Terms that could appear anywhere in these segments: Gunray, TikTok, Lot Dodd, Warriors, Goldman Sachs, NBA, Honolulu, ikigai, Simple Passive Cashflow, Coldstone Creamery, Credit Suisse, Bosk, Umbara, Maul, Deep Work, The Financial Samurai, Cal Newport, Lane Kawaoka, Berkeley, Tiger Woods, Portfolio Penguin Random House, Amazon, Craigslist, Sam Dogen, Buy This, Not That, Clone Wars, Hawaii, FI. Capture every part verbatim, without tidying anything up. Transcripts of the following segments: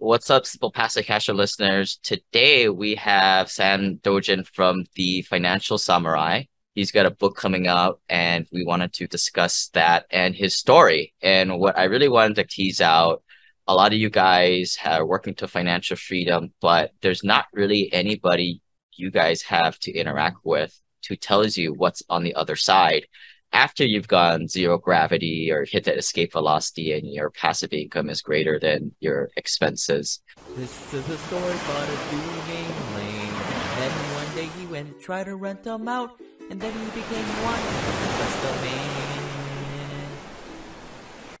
What's up, Simple Passive Cashflow listeners? Today we have Sam Dogen from The Financial Samurai. He's got a book coming out and we wanted to discuss that and his story. And what I really wanted to tease out, a lot of you guys are working to financial freedom, but there's not really anybody you guys have to interact with who tells you what's on the other side. After you've gone zero gravity or hit that escape velocity and your passive income is greater than your expenses. This is a story about a dude named Lane. Then one day he went and tried to rent them out, and then he became one of the man.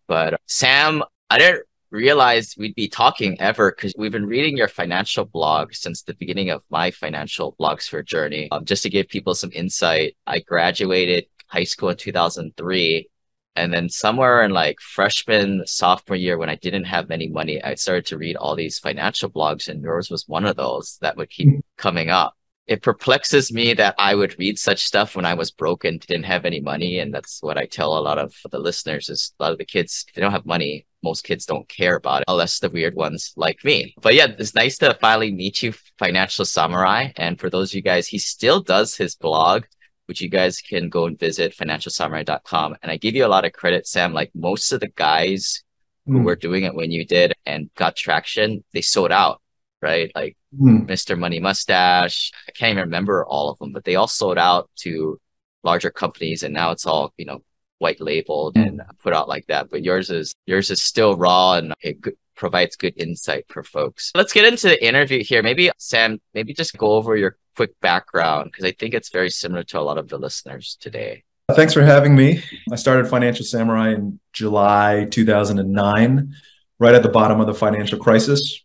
But Sam, I didn't realize we'd be talking ever because we've been reading your financial blog since the beginning of my financial blogosphere journey. Um, just to give people some insight, I graduated high school in two thousand three. And then somewhere in like freshman, sophomore year, when I didn't have any money, I started to read all these financial blogs, and yours was one of those that would keep coming up. It perplexes me that I would read such stuff when I was broke and didn't have any money. And that's what I tell a lot of the listeners is a lot of the kids, they don't have money. Most kids don't care about it, unless the weird ones like me. But yeah, it's nice to finally meet you, Financial Samurai. And for those of you guys, he still does his blog, which you guys can go and visit financial samurai dot com. And I give you a lot of credit, Sam. Like most of the guys mm. who were doing it when you did and got traction, they sold out, right? Like mm. Mister Money Mustache. I can't even remember all of them, but they all sold out to larger companies. And now it's all, you know, white labeled mm. and put out like that. But yours is, yours is still raw, and it provides good insight for folks. Let's get into the interview here. Maybe Sam, maybe just go over your quick background, because I think it's very similar to a lot of the listeners today. Thanks for having me. I started Financial Samurai in July two thousand nine, right at the bottom of the financial crisis.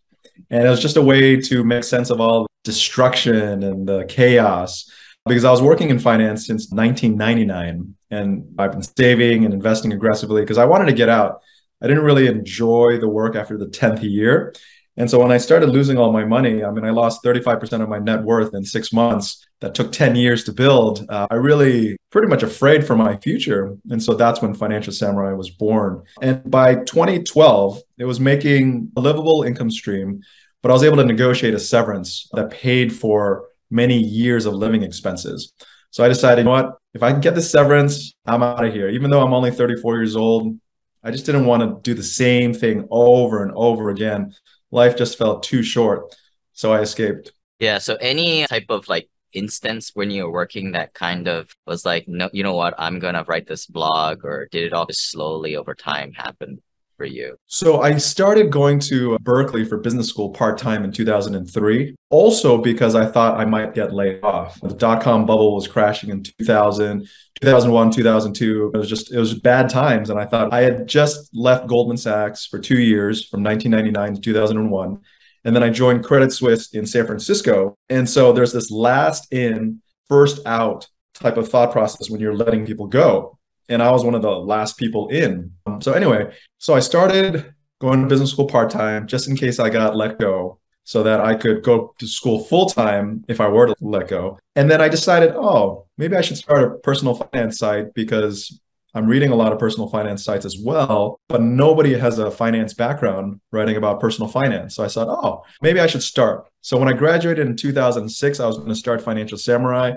And it was just a way to make sense of all the destruction and the chaos, because I was working in finance since nineteen ninety-nine. And I've been saving and investing aggressively because I wanted to get out. I didn't really enjoy the work after the tenth year. And so when I started losing all my money, I mean, I lost thirty-five percent of my net worth in six months. That took ten years to build. Uh, I really pretty much afraid for my future. And so that's when Financial Samurai was born. And by twenty twelve, it was making a livable income stream, but I was able to negotiate a severance that paid for many years of living expenses. So I decided, you know what, if I can get this severance, I'm out of here. Even though I'm only thirty-four years old, I just didn't want to do the same thing over and over again. Life just felt too short. So I escaped. Yeah. So any type of like instance when you were working that kind of was like, no, you know what, I'm going to write this blog, or did it all just slowly over time happen for you? So I started going to Berkeley for business school part-time in two thousand three, also because I thought I might get laid off. The dot-com bubble was crashing in two thousand, two thousand one, two thousand two. It was just, it was bad times. And I thought I had just left Goldman Sachs for two years from nineteen ninety-nine to two thousand one. And then I joined Credit Suisse in San Francisco. And so there's this last in, first out type of thought process when you're letting people go. And I was one of the last people in. So anyway, so I started going to business school part-time just in case I got let go, so that I could go to school full-time if I were to let go. And then I decided, oh, maybe I should start a personal finance site, because I'm reading a lot of personal finance sites as well, but nobody has a finance background writing about personal finance. So I thought, oh, maybe I should start. So when I graduated in two thousand six, I was going to start Financial Samurai.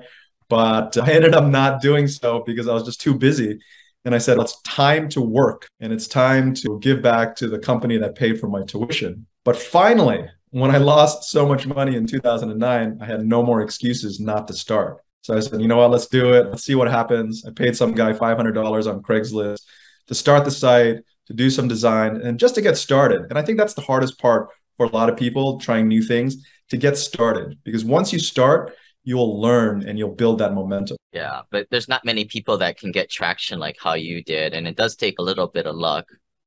But I ended up not doing so because I was just too busy. And I said, it's time to work, and it's time to give back to the company that paid for my tuition. But finally, when I lost so much money in two thousand nine, I had no more excuses not to start. So I said, you know what, let's do it. Let's see what happens. I paid some guy five hundred dollars on Craigslist to start the site, to do some design, and just to get started. And I think that's the hardest part for a lot of people trying new things, to get started. Because once you start, you'll learn and you'll build that momentum. Yeah, but there's not many people that can get traction like how you did. And it does take a little bit of luck,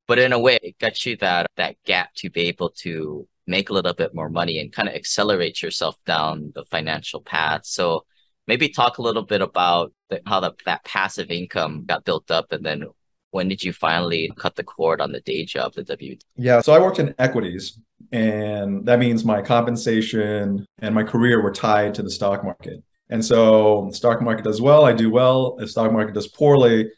but in a way it got you that, that gap to be able to make a little bit more money and kind of accelerate yourself down the financial path. So maybe talk a little bit about the, how the, that passive income got built up, and then when did you finally cut the cord on the day job, the W? Yeah, so I worked in equities, and that means my compensation and my career were tied to the stock market. And so the stock market does well, I do well. If the stock market does poorly,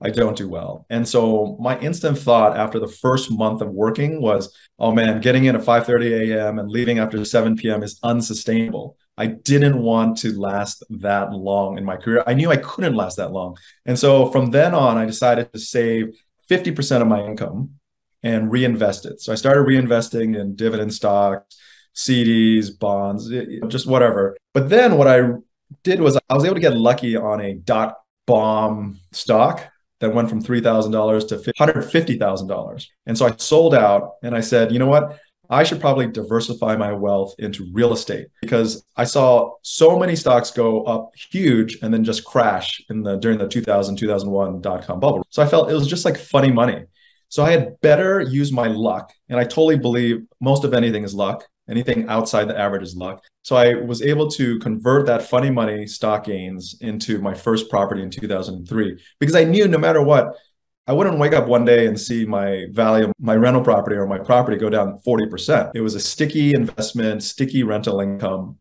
I don't do well. And so my instant thought after the first month of working was, oh man, getting in at five thirty a m and leaving after seven p m is unsustainable. I didn't want to last that long in my career. I knew I couldn't last that long. And so from then on, I decided to save fifty percent of my income and reinvest it. So I started reinvesting in dividend stocks, C Ds, bonds, just whatever. But then what I did was I was able to get lucky on a dot bomb stock that went from three thousand dollars to one hundred fifty thousand dollars. And so I sold out and I said, you know what? I should probably diversify my wealth into real estate, because I saw so many stocks go up huge and then just crash in the during the two thousand, two thousand one dot-com bubble. So I felt it was just like funny money. So I had better use my luck. And I totally believe most of anything is luck. Anything outside the average is luck. So I was able to convert that funny money stock gains into my first property in two thousand three, because I knew no matter what, I wouldn't wake up one day and see my value of my rental property or my property go down forty percent. It was a sticky investment, sticky rental income.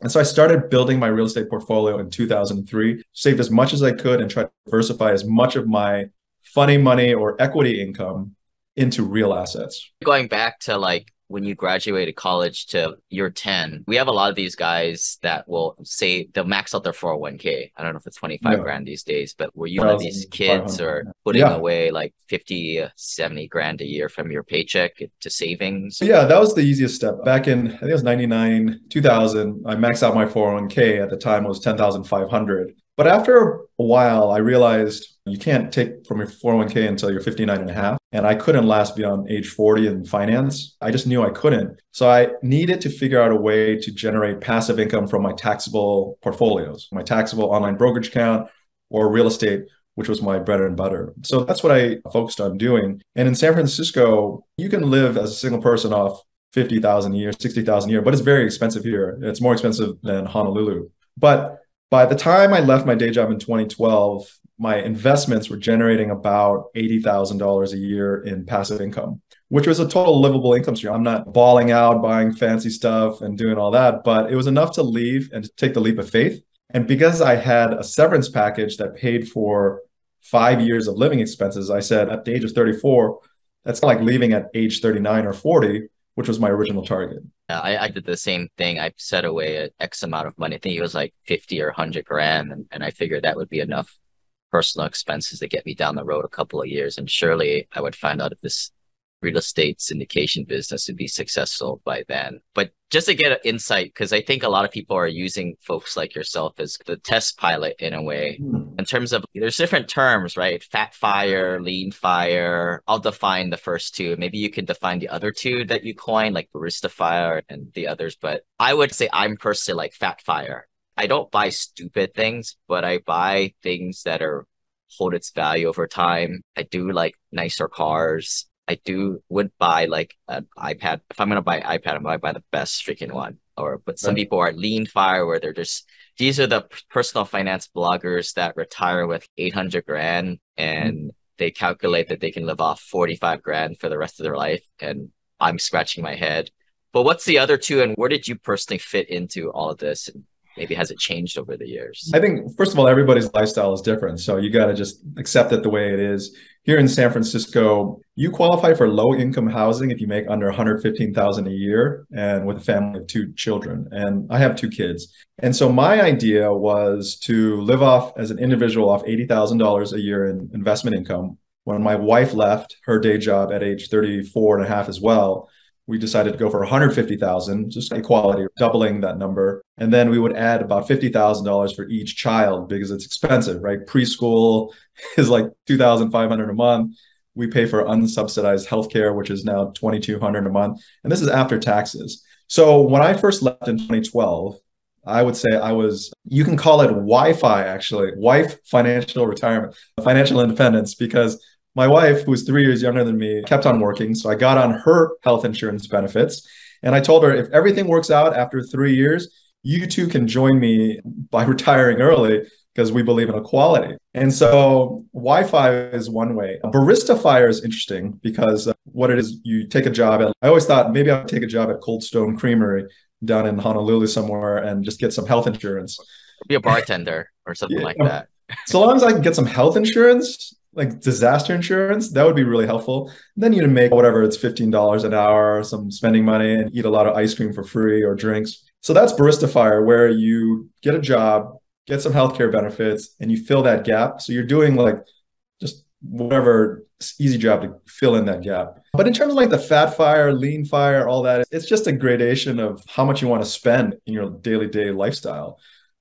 And so I started building my real estate portfolio in two thousand three, saved as much as I could and tried to diversify as much of my funny money or equity income into real assets. Going back to like when you graduated college to year ten, we have a lot of these guys that will say they'll max out their four oh one k. I don't know if it's twenty-five yeah. grand these days, but were you one of these kids or putting yeah. away like fifty, seventy grand a year from your paycheck to savings? Yeah, that was the easiest step. Back in, I think it was ninety-nine, two thousand, I maxed out my four oh one k. At the time it was ten thousand five hundred. But after a while, I realized you can't take from your four oh one k until you're fifty-nine and a half. And I couldn't last beyond age forty in finance. I just knew I couldn't. So I needed to figure out a way to generate passive income from my taxable portfolios, my taxable online brokerage account or real estate, which was my bread and butter. So that's what I focused on doing. And in San Francisco, you can live as a single person off fifty thousand a year, sixty thousand a year, but it's very expensive here. It's more expensive than Honolulu. But by the time I left my day job in twenty twelve, my investments were generating about eighty thousand dollars a year in passive income, which was a total livable income stream. I'm not bawling out, buying fancy stuff and doing all that, but it was enough to leave and take the leap of faith. And because I had a severance package that paid for five years of living expenses, I said at the age of thirty-four, that's like leaving at age thirty-nine or forty, which was my original target. I, I did the same thing. I set away an X amount of money. I think it was like fifty or one hundred grand. And, and I figured that would be enough personal expenses to get me down the road a couple of years. And surely I would find out if this real estate syndication business would be successful by then. But just to get an insight, because I think a lot of people are using folks like yourself as the test pilot in a way, mm. in terms of there's different terms, right? Fat fire, lean fire. I'll define the first two. Maybe you can define the other two that you coined, like barista fire and the others. But I would say I'm personally like fat fire. I don't buy stupid things, but I buy things that are hold its value over time. I do like nicer cars. I do would buy like an iPad. If I'm going to buy an iPad, I'm going to buy the best freaking one. Or, but some people are lean fire where they're just, these are the personal finance bloggers that retire with eight hundred grand and mm-hmm. they calculate that they can live off forty-five grand for the rest of their life. And I'm scratching my head, but what's the other two? And where did you personally fit into all of this? And maybe has it changed over the years? I think, first of all, everybody's lifestyle is different. So you got to just accept it the way it is. Here in San Francisco, you qualify for low income housing if you make under one hundred fifteen thousand dollars a year and with a family of two children. And I have two kids. And so my idea was to live off as an individual off eighty thousand dollars a year in investment income. When my wife left her day job at age thirty-four and a half as well, we decided to go for one hundred fifty thousand dollars, just equality, doubling that number. And then we would add about fifty thousand dollars for each child because it's expensive, right? Preschool is like two thousand five hundred dollars a month. We pay for unsubsidized healthcare, which is now two thousand two hundred dollars a month. And this is after taxes. So when I first left in twenty twelve, I would say I was, you can call it Wi-Fi actually, wife financial retirement, financial independence, because my wife, who's three years younger than me, kept on working. So I got on her health insurance benefits. And I told her, if everything works out after three years, you two can join me by retiring early because we believe in equality. And so Wi-Fi is one way. Barista fire is interesting because what it is, you take a job at, I always thought maybe I would take a job at Coldstone Creamery down in Honolulu somewhere and just get some health insurance. Be a bartender or something yeah, like that. So long as I can get some health insurance, like disaster insurance, that would be really helpful. And then you'd make whatever, it's fifteen dollars an hour, some spending money, and eat a lot of ice cream for free or drinks. So that's Barista Fire, where you get a job, get some healthcare benefits, and you fill that gap. So you're doing like just whatever easy job to fill in that gap. But in terms of like the fat fire, lean fire, all that, it's just a gradation of how much you want to spend in your daily day lifestyle.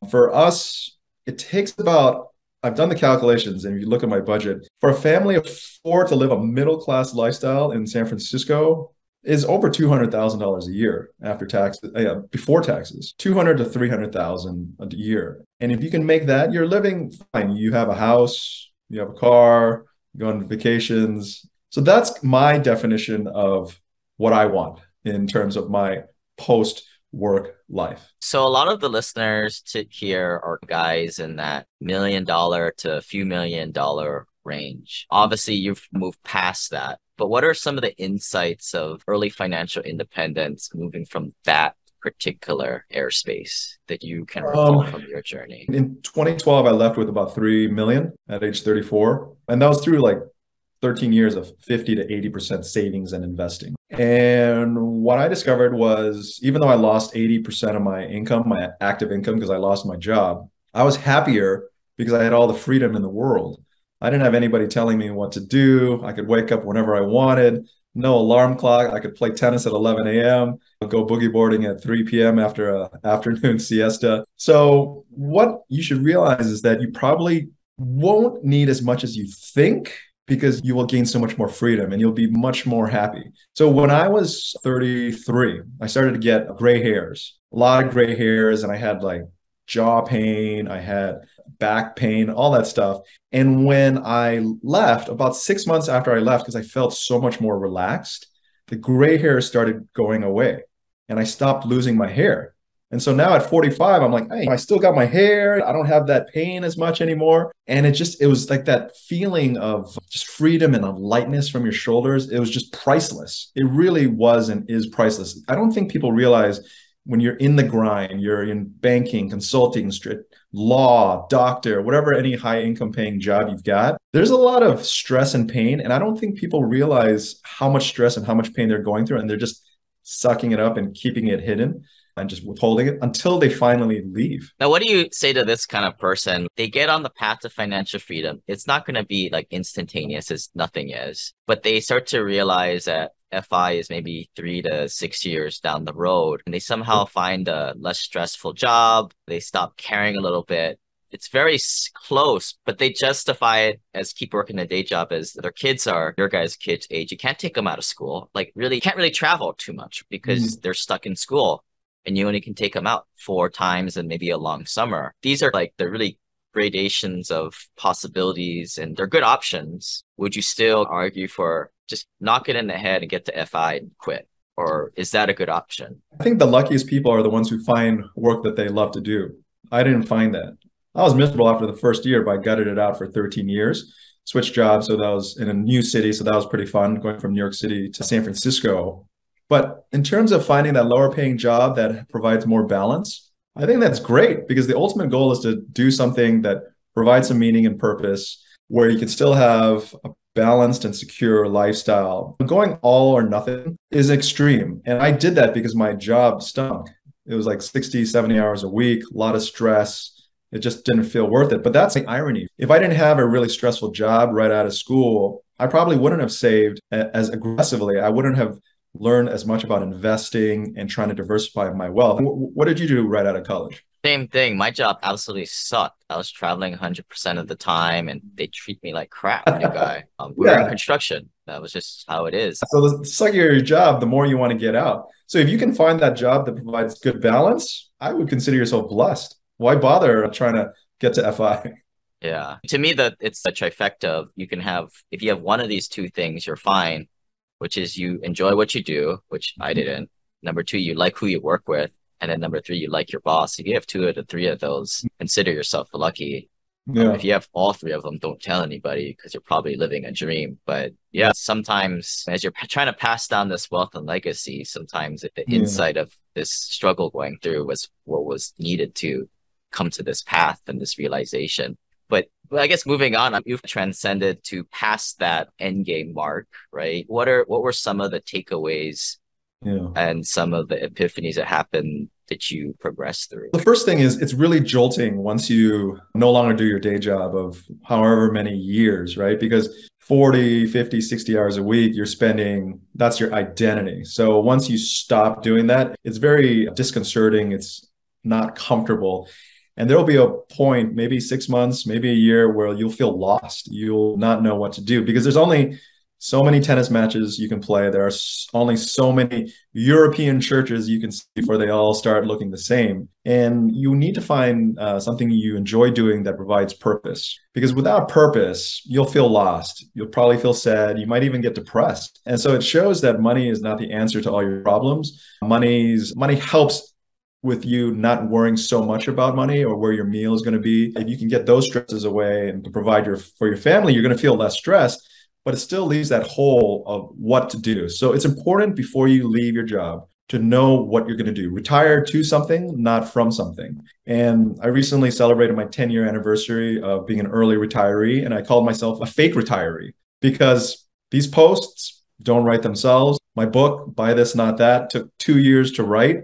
For us, it takes about, I've done the calculations, and if you look at my budget, for a family of four to live a middle-class lifestyle in San Francisco is over two hundred thousand dollars a year after taxes, uh, before taxes, two hundred thousand to three hundred thousand dollars a year. And if you can make that, you're living fine. You have a house, you have a car, you go on vacations. So that's my definition of what I want in terms of my post-work life. So a lot of the listeners to here are guys in that million dollar to a few million dollar range. Obviously, you've moved past that, but what are some of the insights of early financial independence, moving from that particular airspace that you can recall um, from your journey? In twenty twelve, I left with about three million at age thirty-four. And that was through like thirteen years of fifty to eighty percent savings and investing. And what I discovered was, even though I lost eighty percent of my income, my active income, because I lost my job, I was happier because I had all the freedom in the world. I didn't have anybody telling me what to do. I could wake up whenever I wanted. No alarm clock. I could play tennis at eleven a m, go boogie boarding at three p m after an afternoon siesta. So what you should realize is that you probably won't need as much as you think, because you will gain so much more freedom and you'll be much more happy. So when I was thirty-three, I started to get gray hairs, a lot of gray hairs, and I had like jaw pain, I had back pain, all that stuff. And when I left, about six months after I left, because I felt so much more relaxed, the gray hairs started going away and I stopped losing my hair. And so now at forty-five, I'm like, hey, I still got my hair. I don't have that pain as much anymore. And it just, it was like that feeling of just freedom and of lightness from your shoulders. It was just priceless. It really was and is priceless. I don't think people realize when you're in the grind, you're in banking, consulting, law, doctor, whatever, any high income paying job you've got, there's a lot of stress and pain. And I don't think people realize how much stress and how much pain they're going through. And they're just sucking it up and keeping it hidden and just withholding it until they finally leave. Now, what do you say to this kind of person? They get on the path to financial freedom. It's not going to be like instantaneous as nothing is, but they start to realize that F I is maybe three to six years down the road, and they somehow find a less stressful job. They stop caring a little bit. It's very close, but they justify it as keep working a day job as their kids are, your guys' kids' age. You can't take them out of school. Like really, can't really travel too much because mm-hmm. they're stuck in school. And you only can take them out four times and maybe a long summer. These are like the really gradations of possibilities, and they're good options. Would you still argue for just knock it in the head and get to F I and quit? Or is that a good option? I think the luckiest people are the ones who find work that they love to do. I didn't find that. I was miserable after the first year, but I gutted it out for thirteen years. Switched jobs, so that was in a new city, so that was pretty fun, going from New York City to San Francisco. But in terms of finding that lower paying job that provides more balance, I think that's great, because the ultimate goal is to do something that provides some meaning and purpose where you can still have a balanced and secure lifestyle. Going all or nothing is extreme. And I did that because my job stunk. It was like sixty, seventy hours a week, a lot of stress. It just didn't feel worth it. But that's the irony. If I didn't have a really stressful job right out of school, I probably wouldn't have saved as aggressively. I wouldn't have learn as much about investing and trying to diversify my wealth. W- what did you do right out of college? Same thing. My job absolutely sucked. I was traveling one hundred percent of the time, and they treat me like crap. New guy. Um, we yeah. were in construction. That was just how it is. So the suckier your job, the more you want to get out. So if you can find that job that provides good balance, I would consider yourself blessed. Why bother trying to get to F I? Yeah. To me, that it's the trifecta of you can have, if you have one of these two things, you're fine. Which is you enjoy what you do, which I didn't. Number two, you like who you work with. And then number three, you like your boss. If you have two of the three of those, consider yourself lucky. Yeah. Um, if you have all three of them, don't tell anybody, because you're probably living a dream. But yeah, sometimes as you're p- trying to pass down this wealth and legacy, sometimes the yeah. insight of this struggle going through was what was needed to come to this path and this realization. But Well, I guess moving on, you've transcended to past that end game mark, right? What are what were some of the takeaways yeah. and some of the epiphanies that happened that you progress through? The first thing is it's really jolting once you no longer do your day job of however many years, right? Because forty, fifty, sixty hours a week, you're spending, that's your identity. So once you stop doing that, it's very disconcerting. It's not comfortable. And there'll be a point, maybe six months, maybe a year, where you'll feel lost. You'll not know what to do because there's only so many tennis matches you can play. There are only so many European churches you can see before they all start looking the same. And you need to find uh, something you enjoy doing that provides purpose. Because without purpose, you'll feel lost. You'll probably feel sad. You might even get depressed. And so it shows that money is not the answer to all your problems. Money's, money helps with you not worrying so much about money or where your meal is going to be. If you can get those stresses away and provide your for your family, you're going to feel less stressed, but it still leaves that hole of what to do. So it's important before you leave your job to know what you're going to do. Retire to something, not from something. And I recently celebrated my ten-year anniversary of being an early retiree, and I called myself a fake retiree because these posts don't write themselves. My book, Buy This, Not That, took two years to write.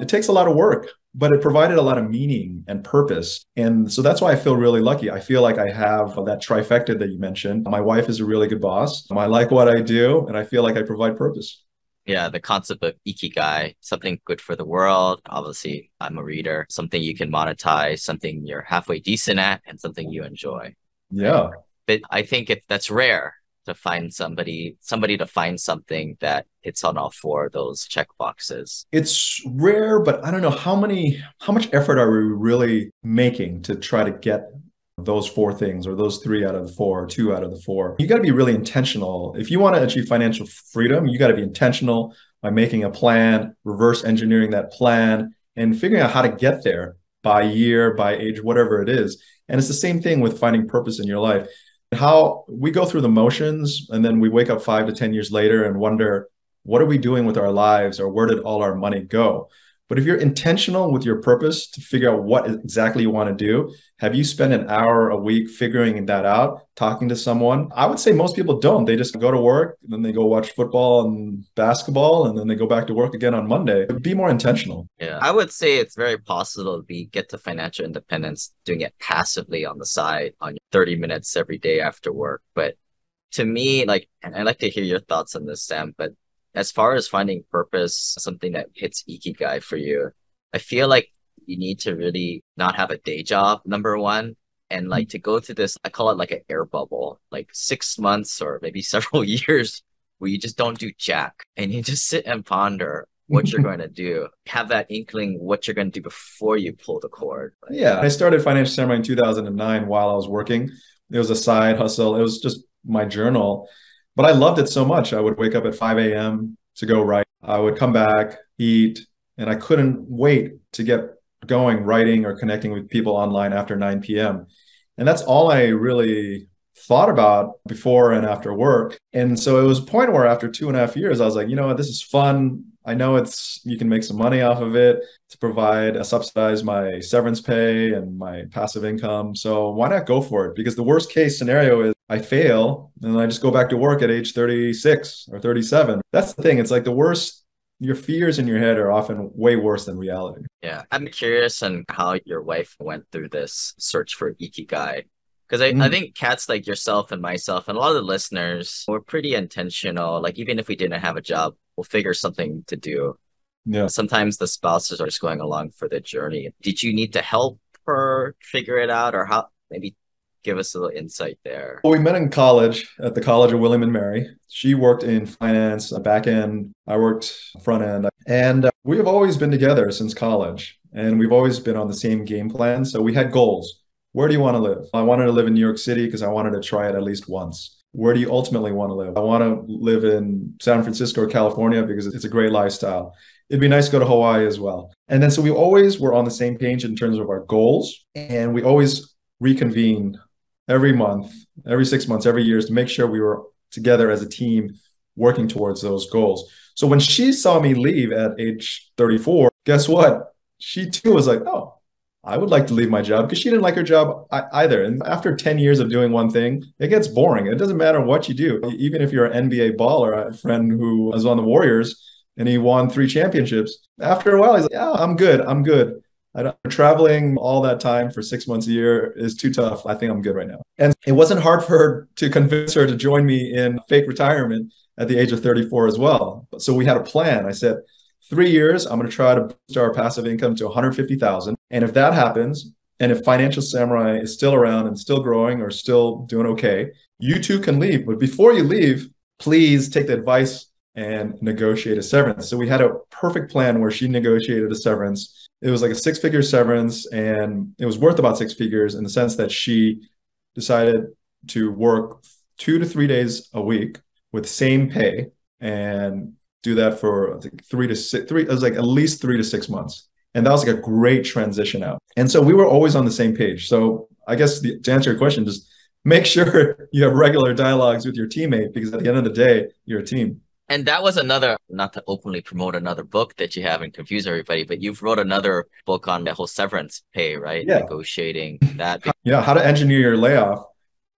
It takes a lot of work, but it provided a lot of meaning and purpose. And so that's why I feel really lucky. I feel like I have that trifecta that you mentioned. My wife is a really good boss. I like what I do, and I feel like I provide purpose. Yeah, the concept of ikigai, something good for the world. Obviously, I'm a reader, something you can monetize, something you're halfway decent at, and something you enjoy. Yeah. But I think if that's rare to find somebody, somebody to find something that hits on all four of those check boxes. It's rare, but I don't know how many, how much effort are we really making to try to get those four things or those three out of the four, or two out of the four. You got to be really intentional. If you want to achieve financial freedom, you got to be intentional by making a plan, reverse engineering that plan, and figuring out how to get there by year, by age, whatever it is. And it's the same thing with finding purpose in your life. How we go through the motions and then we wake up five to ten years later and wonder, what are we doing with our lives or where did all our money go? But if you're intentional with your purpose to figure out what exactly you want to do, have you spent an hour a week figuring that out, talking to someone? I would say most people don't. They just go to work and then they go watch football and basketball and then they go back to work again on Monday. Be more intentional. Yeah, I would say it's very possible to be, get to financial independence doing it passively on the side on thirty minutes every day after work. But to me, like, and I'd like to hear your thoughts on this, Sam, but as far as finding purpose, something that hits ikigai for you, I feel like you need to really not have a day job, number one, and like to go through this, I call it like an air bubble, like six months or maybe several years where you just don't do jack and you just sit and ponder what you're going to do, have that inkling what you're going to do before you pull the cord. Like, yeah, I started Financial Samurai in two thousand nine while I was working. It was a side hustle. It was just my journal. But I loved it so much. I would wake up at five a m to go write. I would come back, eat, and I couldn't wait to get going, writing or connecting with people online after nine p m And that's all I really thought about before and after work. And so it was a point where after two and a half years, I was like, you know what, this is fun. I know it's you can make some money off of it to provide, uh, subsidize my severance pay and my passive income. So why not go for it? Because the worst case scenario is I fail and I just go back to work at age thirty-six or thirty-seven. That's the thing. It's like the worst, your fears in your head are often way worse than reality. Yeah. I'm curious on how your wife went through this search for ikigai. Because I, mm. I think cats like yourself and myself and a lot of the listeners were pretty intentional. Like even if we didn't have a job, we'll figure something to do. Yeah. Sometimes the spouses are just going along for the journey. Did you need to help her figure it out, or how? Maybe give us a little insight there. Well, we met in college at the College of William and Mary. She worked in finance, back end. I worked front end, and uh, we have always been together since college, and we've always been on the same game plan. So we had goals. Where do you want to live? I wanted to live in New York City because I wanted to try it at least once. Where do you ultimately want to live? I want to live in San Francisco or California because it's a great lifestyle. It'd be nice to go to Hawaii as well. And then so we always were on the same page in terms of our goals. And we always reconvened every month, every six months, every year to make sure we were together as a team working towards those goals. So when she saw me leave at age thirty-four, guess what? She too was like, oh, I would like to leave my job, because she didn't like her job either. And after ten years of doing one thing, it gets boring. It doesn't matter what you do. Even if you're an N B A baller, I had a friend who was on the Warriors and he won three championships. After a while, he's like, yeah, I'm good. I'm good. I don't, traveling all that time for six months a year is too tough. I think I'm good right now. And it wasn't hard for her to convince her to join me in fake retirement at the age of thirty-four as well. So we had a plan. I said, three years, I'm going to try to boost our passive income to one hundred fifty thousand. And if that happens, and if Financial Samurai is still around and still growing or still doing okay, you too can leave. But before you leave, please take the advice and negotiate a severance. So we had a perfect plan where she negotiated a severance. It was like a six-figure severance, and it was worth about six figures in the sense that she decided to work two to three days a week with same pay and do that for I think, three to six, three, it was like at least three to six months. And that was like a great transition out. And so we were always on the same page. So I guess the, to answer your question, just make sure you have regular dialogues with your teammate, because at the end of the day, you're a team. And that was another, not to openly promote another book that you have and confuse everybody, but you've wrote another book on the whole severance pay, right? Yeah. Negotiating that. Yeah, how to engineer your layoff,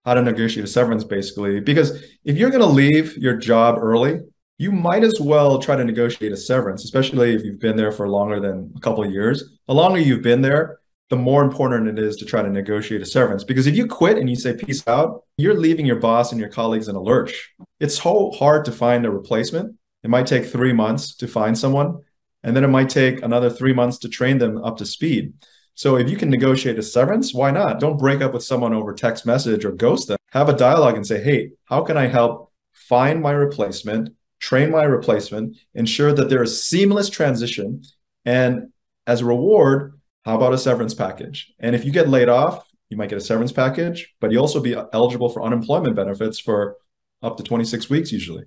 how to negotiate a severance basically. Because if you're going to leave your job early, you might as well try to negotiate a severance, especially if you've been there for longer than a couple of years. The longer you've been there, the more important it is to try to negotiate a severance. Because if you quit and you say peace out, you're leaving your boss and your colleagues in a lurch. It's so hard to find a replacement. It might take three months to find someone, and then it might take another three months to train them up to speed. So if you can negotiate a severance, why not? Don't break up with someone over text message or ghost them. Have a dialogue and say, hey, how can I help find my replacement, train my replacement, ensure that there is seamless transition, and as a reward, how about a severance package? And if you get laid off, you might get a severance package, but you'll also be eligible for unemployment benefits for up to twenty-six weeks usually.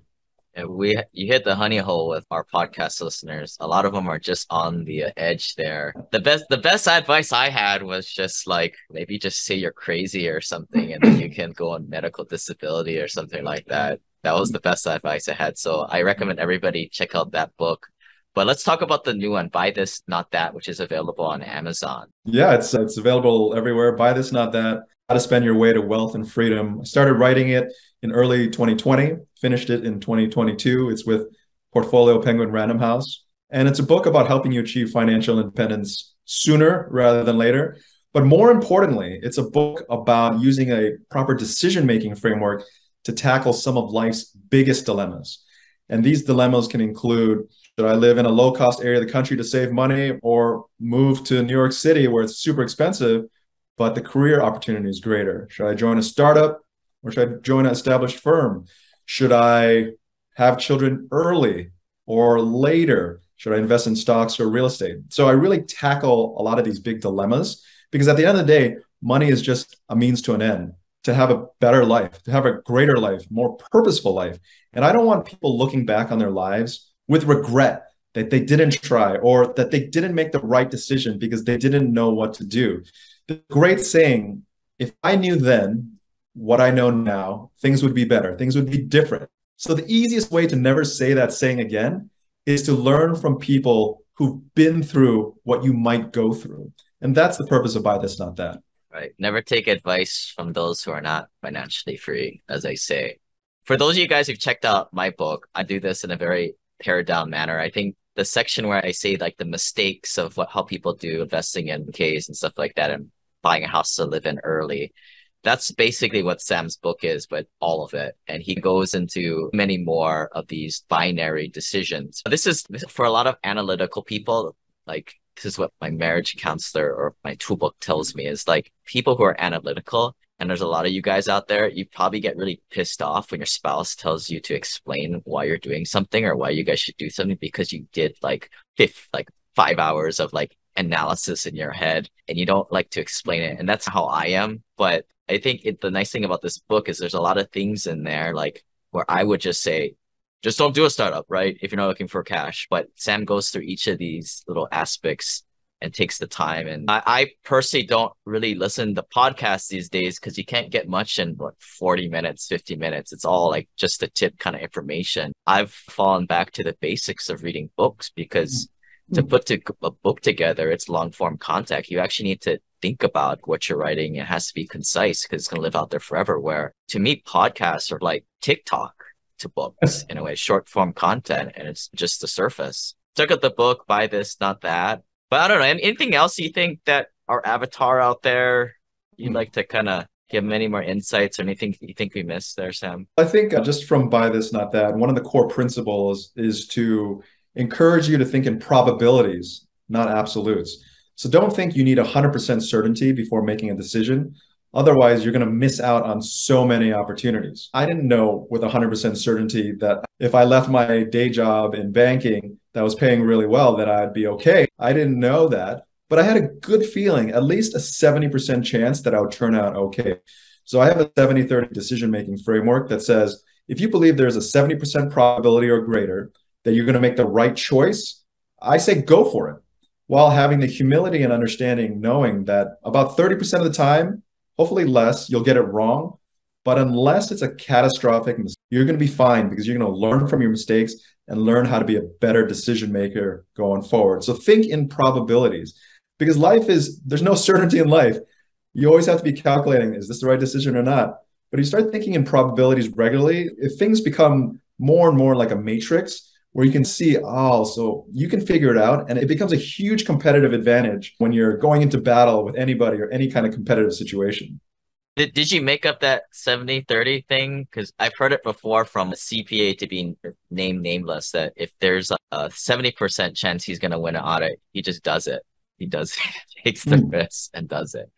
And we, you hit the honey hole with our podcast listeners. A lot of them are just on the edge there. The best, the best advice I had was just like, maybe just say you're crazy or something, and then you can go on medical disability or something like that. That was the best advice I had. So I recommend everybody check out that book. But let's talk about the new one, Buy This, Not That, which is available on Amazon. Yeah, it's it's available everywhere. Buy This, Not That, How to Spend Your Way to Wealth and Freedom. I started writing it in early twenty twenty, finished it in twenty twenty-two. It's with Portfolio Penguin Random House. And it's a book about helping you achieve financial independence sooner rather than later. But more importantly, it's a book about using a proper decision-making framework to tackle some of life's biggest dilemmas. And these dilemmas can include, should I live in a low-cost area of the country to save money, or move to New York City where it's super expensive, but the career opportunity is greater? Should I join a startup, or should I join an established firm? Should I have children early or later? Should I invest in stocks or real estate? So I really tackle a lot of these big dilemmas, because at the end of the day, money is just a means to an end, to have a better life, to have a greater life, more purposeful life. And I don't want people looking back on their lives with regret that they didn't try, or that they didn't make the right decision because they didn't know what to do. The great saying, if I knew then what I know now, things would be better, things would be different. So the easiest way to never say that saying again is to learn from people who've been through what you might go through. And that's the purpose of Buy This, Not That. Right. Never take advice from those who are not financially free, as I say. For those of you guys who've checked out my book, I do this in a very pared down manner. I think the section where I say like the mistakes of what how people do investing in K S and stuff like that, and buying a house to live in early, that's basically what Sam's book is, but all of it. And he goes into many more of these binary decisions. This is for a lot of analytical people, like this is what my marriage counselor or my tool book tells me, is like people who are analytical, and there's a lot of you guys out there, you probably get really pissed off when your spouse tells you to explain why you're doing something or why you guys should do something, because you did like fifth, like five hours of like analysis in your head and you don't like to explain it. And that's how I am. But I think it, the nice thing about this book is there's a lot of things in there like where I would just say, just don't do a startup, right? If you're not looking for cash. But Sam goes through each of these little aspects and takes the time. And I, I personally don't really listen to podcasts these days because you can't get much in what, forty minutes, fifty minutes. It's all like just the tip kind of information. I've fallen back to the basics of reading books because to put to, a book together, it's long form content. You actually need to think about what you're writing. It has to be concise because it's going to live out there forever. Where to me, podcasts are like TikTok to books in a way, short form content, and it's just the surface. Check out the book, Buy This, Not That. But I don't know, anything else you think that our avatar out there, you'd like to kind of give them any more insights or anything you think we missed there, Sam? I think just from Buy This, Not That, one of the core principles is to encourage you to think in probabilities, not absolutes. So don't think you need one hundred percent certainty before making a decision. Otherwise, you're going to miss out on so many opportunities. I didn't know with one hundred percent certainty that if I left my day job in banking that was paying really well, that I'd be okay. I didn't know that. But I had a good feeling, at least a seventy percent chance that I would turn out okay. So I have a seventy thirty decision-making framework that says, if you believe there's a seventy percent probability or greater that you're going to make the right choice, I say go for it, while having the humility and understanding, knowing that about thirty percent of the time, hopefully less, you'll get it wrong. But unless it's a catastrophic mistake, you're going to be fine because you're going to learn from your mistakes and learn how to be a better decision maker going forward. So think in probabilities. Because life is, there's no certainty in life. You always have to be calculating, is this the right decision or not? But if you start thinking in probabilities regularly, if things become more and more like a matrix where you can see, oh, so you can figure it out. And it becomes a huge competitive advantage when you're going into battle with anybody or any kind of competitive situation. Did, did you make up that seventy thirty thing? Because I've heard it before from a C P A to be named nameless, that if there's a seventy percent chance he's going to win an audit, he just does it. He does it, takes the risk and does it.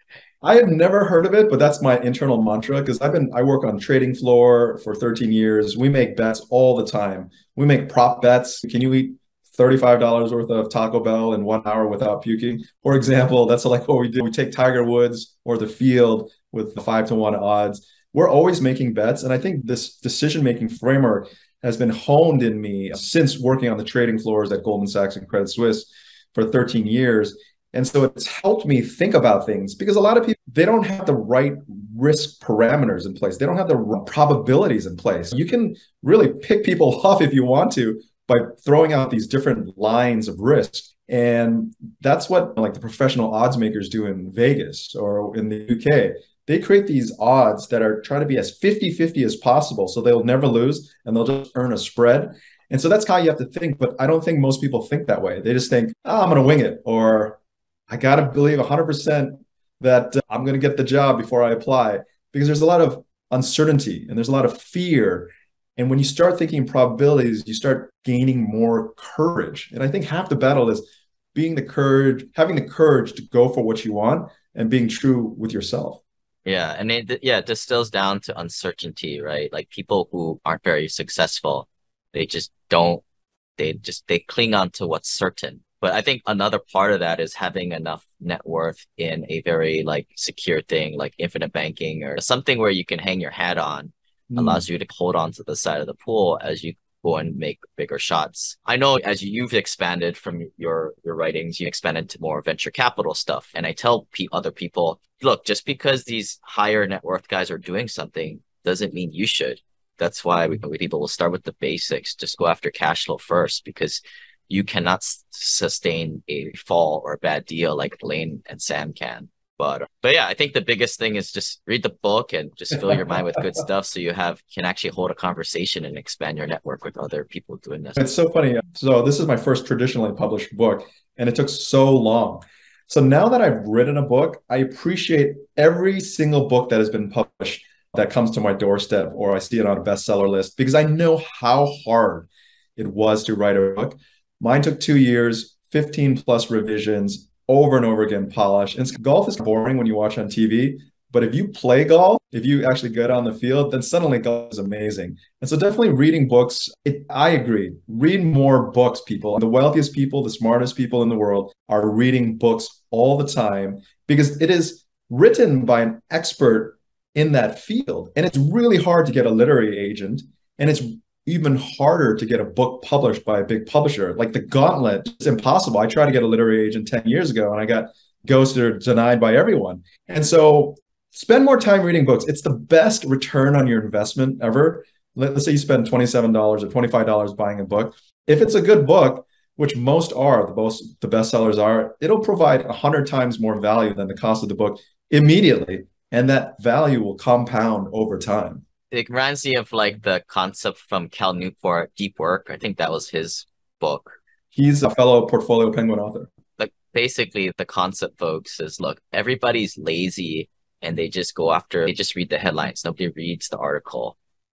I have never heard of it, but that's my internal mantra because I've been, I work on trading floor for thirteen years. We make bets all the time. We make prop bets. Can you eat thirty-five dollars worth of Taco Bell in one hour without puking? For example, that's like what we do. We take Tiger Woods or the field with the five to one odds. We're always making bets. And I think this decision-making framework has been honed in me since working on the trading floors at Goldman Sachs and Credit Suisse for thirteen years. And so it's helped me think about things because a lot of people, they don't have the right risk parameters in place. They don't have the right probabilities in place. You can really pick people off if you want to by throwing out these different lines of risk. And that's what like the professional odds makers do in Vegas or in the U K. They create these odds that are trying to be as fifty fifty as possible. So they'll never lose and they'll just earn a spread. And so that's how you have to think. But I don't think most people think that way. They just think, oh, I'm going to wing it, or I got to believe one hundred percent that uh, I'm going to get the job before I apply, because there's a lot of uncertainty and there's a lot of fear. And when you start thinking probabilities, you start gaining more courage. And I think half the battle is being the courage, having the courage to go for what you want and being true with yourself. Yeah. And it, yeah, it distills down to uncertainty, right? Like people who aren't very successful, they just don't, they just, they cling on to what's certain. But I think another part of that is having enough net worth in a very like secure thing, like infinite banking or something where you can hang your hat on, mm. allows you to hold on to the side of the pool as you go and make bigger shots. I know as you've expanded from your, your writings, you expanded to more venture capital stuff. And I tell pe- other people, look, just because these higher net worth guys are doing something doesn't mean you should. That's why we, we people will start with the basics. Just go after cash flow first, because you cannot sustain a fall or a bad deal like Blaine and Sam can. But but yeah, I think the biggest thing is just read the book and just fill your mind with good stuff so you have can actually hold a conversation and expand your network with other people doing this. It's so funny. So this is my first traditionally published book, and it took so long. So now that I've written a book, I appreciate every single book that has been published that comes to my doorstep, or I see it on a bestseller list, because I know how hard it was to write a book. Mine took two years, fifteen plus revisions, over and over again, polish. And golf is boring when you watch on T V, but if you play golf, if you actually get on the field, then suddenly golf is amazing. And so definitely reading books, it, I agree, read more books, people. The wealthiest people, the smartest people in the world are reading books all the time because it is written by an expert in that field. And it's really hard to get a literary agent. And it's even harder to get a book published by a big publisher. Like the gauntlet, it's impossible. I tried to get a literary agent ten years ago and I got ghosted or denied by everyone. And so spend more time reading books. It's the best return on your investment ever. Let's say you spend twenty-seven dollars or twenty-five dollars buying a book. If it's a good book, which most are, the most, the best sellers are, it'll provide one hundred times more value than the cost of the book immediately. And that value will compound over time. It reminds me of like the concept from Cal Newport, Deep Work. I think that was his book. He's a fellow Portfolio Penguin author. Like basically the concept, folks, is look, everybody's lazy and they just go after, they just read the headlines. Nobody reads the article.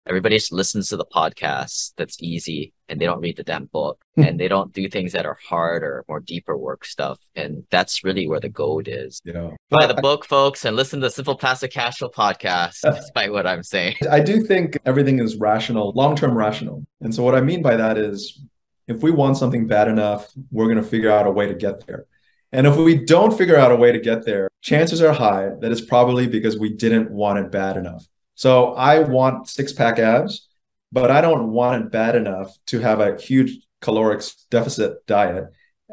Everybody just listens to the podcast that's easy and they don't read the damn book and they don't do things that are hard or more deeper work stuff. And that's really where the gold is. Yeah. Buy the book, folks, and listen to the Simple Passive Cashflow podcast, despite what I'm saying. I do think everything is rational, long-term rational. And so what I mean by that is if we want something bad enough, we're going to figure out a way to get there. And if we don't figure out a way to get there, chances are high that it's probably because we didn't want it bad enough. So I want six-pack abs, but I don't want it bad enough to have a huge caloric deficit diet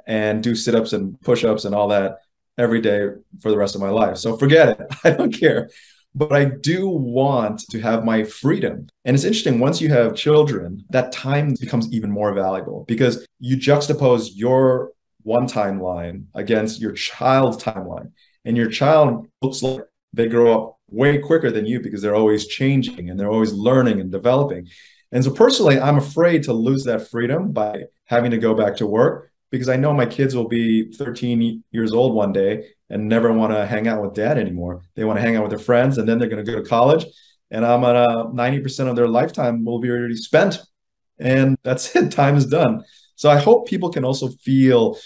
and do sit-ups and push-ups and all that every day for the rest of my life. So forget it. I don't care. But I do want to have my freedom. And it's interesting, once you have children, that time becomes even more valuable because you juxtapose your one timeline against your child's timeline. And your child looks like they grow up way quicker than you because they're always changing and they're always learning and developing. And so personally, I'm afraid to lose that freedom by having to go back to work because I know my kids will be thirteen years old one day and never want to hang out with dad anymore. They want to hang out with their friends and then they're going to go to college. And I'm at a ninety percent of their lifetime will be already spent. And that's it. Time is done. So I hope people can also feel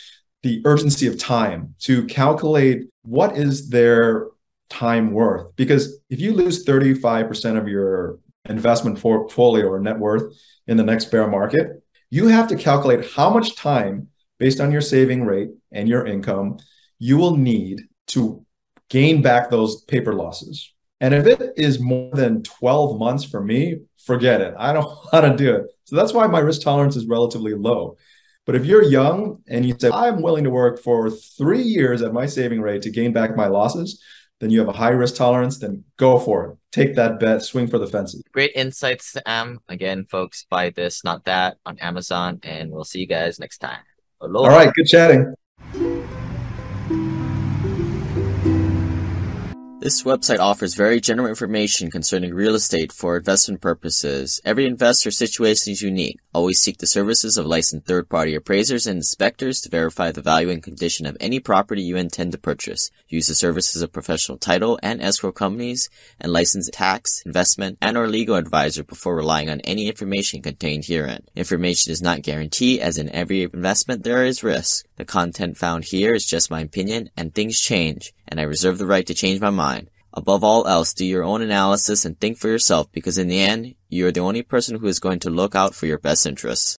the urgency of time to calculate what is their time worth, because if you lose thirty-five percent of your investment portfolio or net worth in the next bear market, you have to calculate how much time based on your saving rate and your income you will need to gain back those paper losses. And if it is more than twelve months for me, forget it. I don't want to do it. So that's why my risk tolerance is relatively low. But if you're young and you say, I'm willing to work for three years at my saving rate to gain back my losses, then you have a high risk tolerance, then go for it. Take that bet, swing for the fences. Great insights, Sam. Again, folks, buy this, not that on Amazon, and we'll see you guys next time. Aloha. All right, good chatting. This website offers very general information concerning real estate for investment purposes. Every investor situation is unique. Always seek the services of licensed third-party appraisers and inspectors to verify the value and condition of any property you intend to purchase. Use the services of professional title and escrow companies and licensed tax, investment, and or legal advisor before relying on any information contained herein. Information is not guaranteed, as in every investment there is risk. The content found here is just my opinion, and things change, and I reserve the right to change my mind. Above all else, do your own analysis and think for yourself, because in the end, you are the only person who is going to look out for your best interests.